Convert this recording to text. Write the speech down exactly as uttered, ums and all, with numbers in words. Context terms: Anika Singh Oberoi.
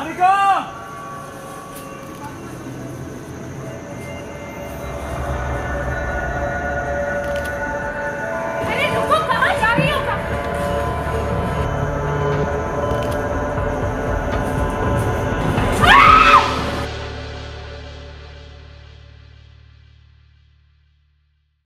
Anika!